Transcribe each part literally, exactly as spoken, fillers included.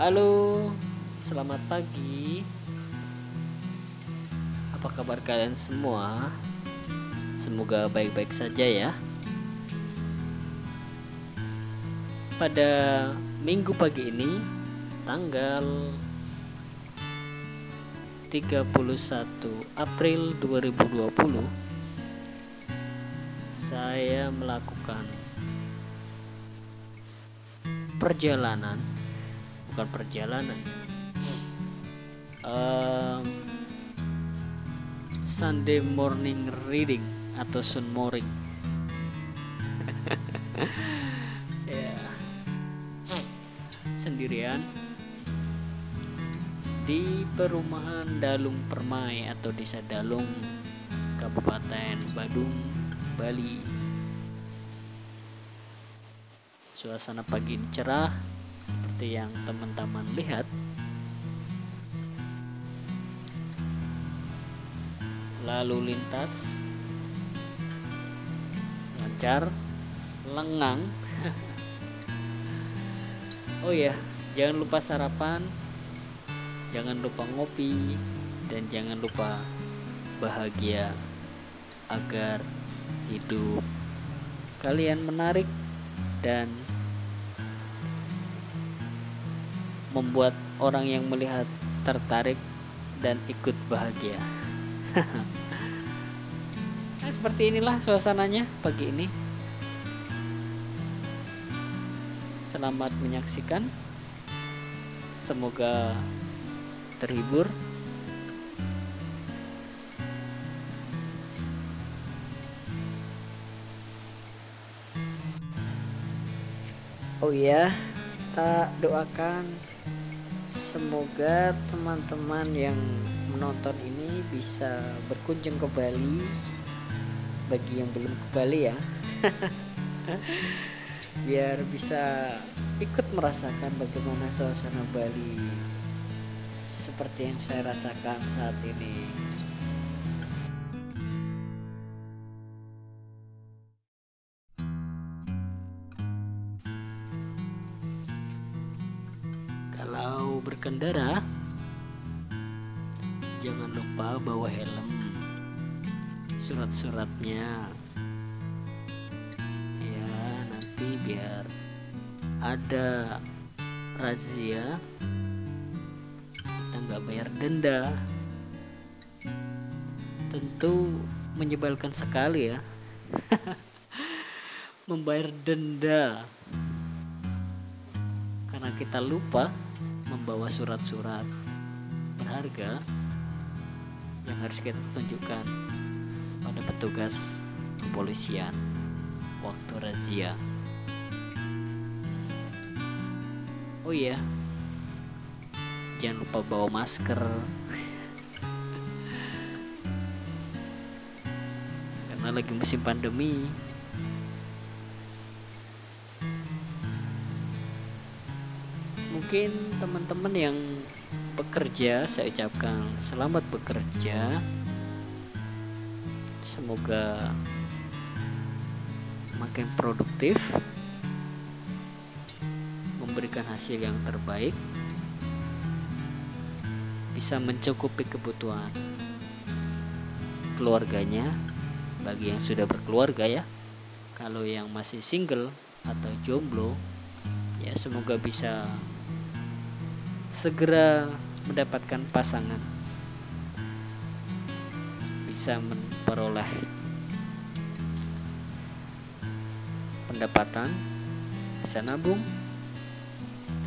Halo, selamat pagi. Apa kabar kalian semua? Semoga baik-baik saja ya. Pada minggu pagi ini, tanggal tiga puluh satu April dua ribu dua puluh, saya melakukan perjalanan, bukan perjalanan, um, Sunday morning reading atau SUNMORI. Ya, sendirian di perumahan Dalung Permai atau desa Dalung, Kabupaten Badung, Bali. Suasana pagi ini cerah seperti yang teman-teman lihat. Lalu lintas lancar, lengang. Oh ya, jangan lupa sarapan, jangan lupa ngopi, dan jangan lupa bahagia agar hidup kalian menarik dan membuat orang yang melihat tertarik dan ikut bahagia. Nah, seperti inilah suasananya pagi ini. Selamat menyaksikan. Semoga terhibur. Oh iya, tak doakan semoga teman-teman yang menonton ini bisa berkunjung ke Bali. Bagi yang belum ke Bali ya, biar bisa ikut merasakan bagaimana suasana Bali seperti yang saya rasakan saat ini. Kalau berkendara, jangan lupa bawa helm, surat-suratnya ya, nanti biar ada razia kita nggak bayar denda. Tentu menyebalkan sekali ya, membayar denda karena kita lupa membawa surat-surat berharga yang harus kita tunjukkan pada petugas kepolisian waktu razia. Oh iya, jangan lupa bawa masker karena lagi musim pandemi. Mungkin teman-teman yang bekerja, saya ucapkan selamat bekerja. Semoga makin produktif, memberikan hasil yang terbaik, bisa mencukupi kebutuhan keluarganya, bagi yang sudah berkeluarga ya. Kalau yang masih single atau jomblo ya, semoga bisa segera mendapatkan pasangan, bisa memperoleh pendapatan, bisa nabung,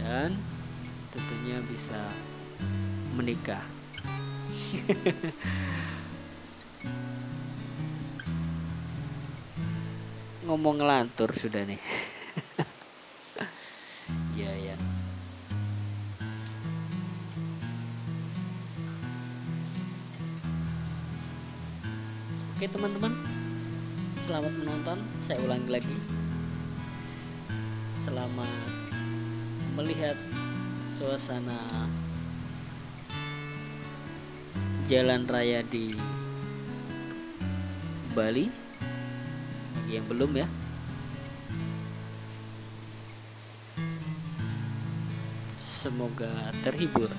dan tentunya bisa menikah. Ngomong ngelantur sudah nih. Ya ya, oke teman-teman, selamat menonton. Saya ulangi lagi, selamat melihat suasana jalan raya di Bali bagi yang belum ya. Semoga terhibur.